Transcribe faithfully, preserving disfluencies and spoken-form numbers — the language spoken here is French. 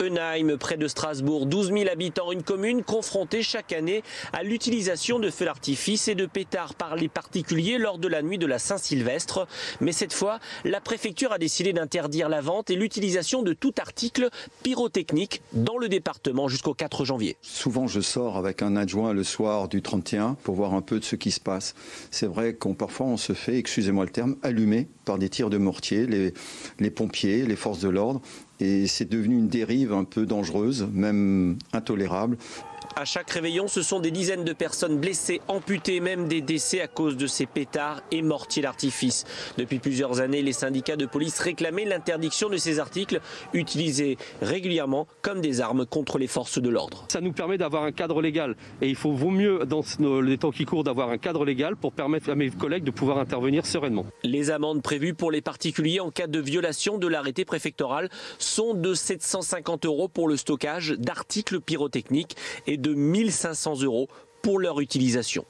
Unheim, près de Strasbourg. douze mille habitants, une commune confrontée chaque année à l'utilisation de feux d'artifice et de pétards par les particuliers lors de la nuit de la Saint-Sylvestre. Mais cette fois, la préfecture a décidé d'interdire la vente et l'utilisation de tout article pyrotechnique dans le département jusqu'au quatre janvier. Souvent, je sors avec un adjoint le soir du trente et un pour voir un peu de ce qui se passe. C'est vrai qu'on parfois on se fait, excusez-moi le terme, allumer par des tirs de mortier, les, les pompiers, les forces de l'ordre. Et c'est devenu une dérive un peu dangereuse, même intolérable. À chaque réveillon, ce sont des dizaines de personnes blessées, amputées, même des décès à cause de ces pétards et mortiers d'artifice. Depuis plusieurs années, les syndicats de police réclamaient l'interdiction de ces articles utilisés régulièrement comme des armes contre les forces de l'ordre. Ça nous permet d'avoir un cadre légal et il faut vaut mieux, dans les temps qui courent, d'avoir un cadre légal pour permettre à mes collègues de pouvoir intervenir sereinement. Les amendes prévues pour les particuliers en cas de violation de l'arrêté préfectoral sont de sept cent cinquante euros pour le stockage d'articles pyrotechniques et de mille cinq cents euros pour leur utilisation.